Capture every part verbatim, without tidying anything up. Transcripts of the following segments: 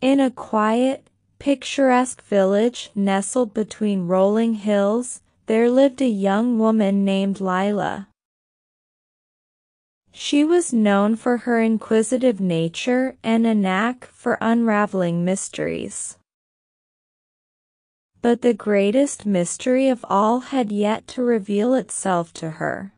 In a quiet, picturesque village nestled between rolling hills, there lived a young woman named Lila. She was known for her inquisitive nature and a knack for unraveling mysteries. But the greatest mystery of all had yet to reveal itself to her.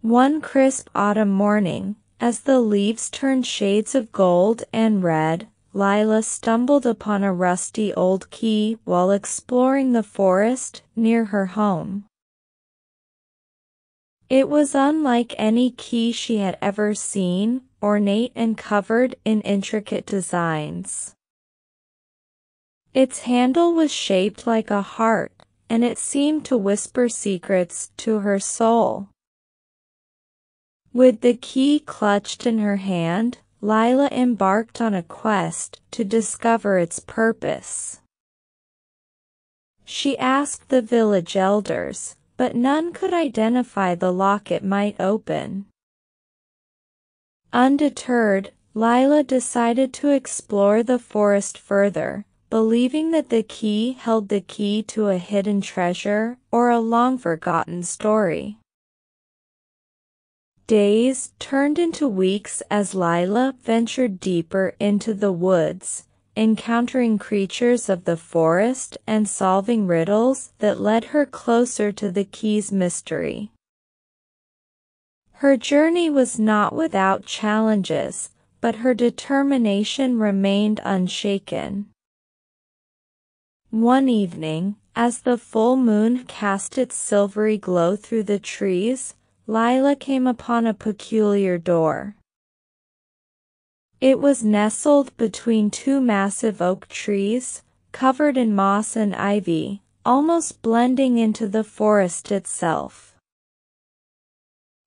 One crisp autumn morning, as the leaves turned shades of gold and red, Lila stumbled upon a rusty old key while exploring the forest near her home. It was unlike any key she had ever seen, ornate and covered in intricate designs. Its handle was shaped like a heart, and it seemed to whisper secrets to her soul. With the key clutched in her hand, Lila embarked on a quest to discover its purpose. She asked the village elders, but none could identify the lock it might open. Undeterred, Lila decided to explore the forest further, believing that the key held the key to a hidden treasure or a long-forgotten story. Days turned into weeks as Lila ventured deeper into the woods, encountering creatures of the forest and solving riddles that led her closer to the key's mystery. Her journey was not without challenges, but her determination remained unshaken. One evening, as the full moon cast its silvery glow through the trees, Lila came upon a peculiar door. It was nestled between two massive oak trees, covered in moss and ivy, almost blending into the forest itself.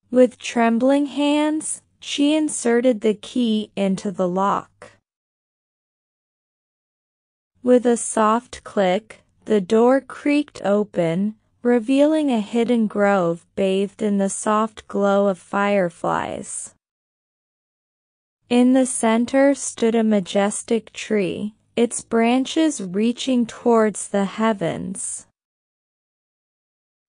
With trembling hands, she inserted the key into the lock. With a soft click, the door creaked open, revealing a hidden grove bathed in the soft glow of fireflies. In the center stood a majestic tree, its branches reaching towards the heavens.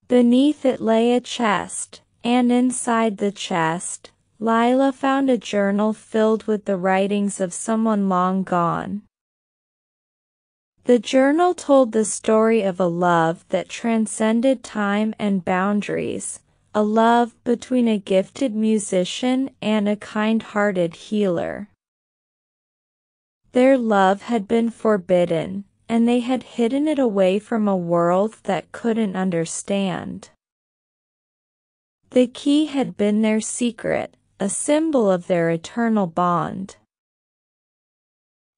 Beneath it lay a chest, and inside the chest, Lila found a journal filled with the writings of someone long gone. The journal told the story of a love that transcended time and boundaries, a love between a gifted musician and a kind-hearted healer. Their love had been forbidden, and they had hidden it away from a world that couldn't understand. The key had been their secret, a symbol of their eternal bond.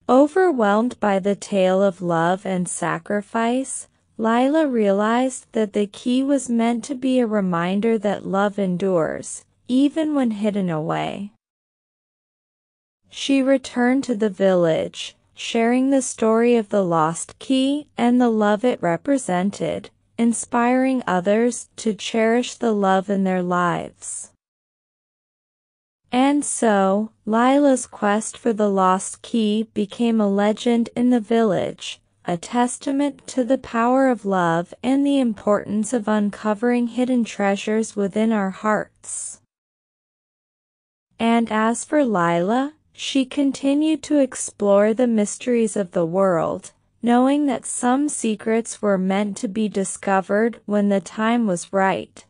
Overwhelmed by the tale of love and sacrifice, Lila realized that the key was meant to be a reminder that love endures, even when hidden away. She returned to the village, sharing the story of the lost key and the love it represented, inspiring others to cherish the love in their lives. And so, Lila's quest for the lost key became a legend in the village, a testament to the power of love and the importance of uncovering hidden treasures within our hearts. And as for Lila, she continued to explore the mysteries of the world, knowing that some secrets were meant to be discovered when the time was right.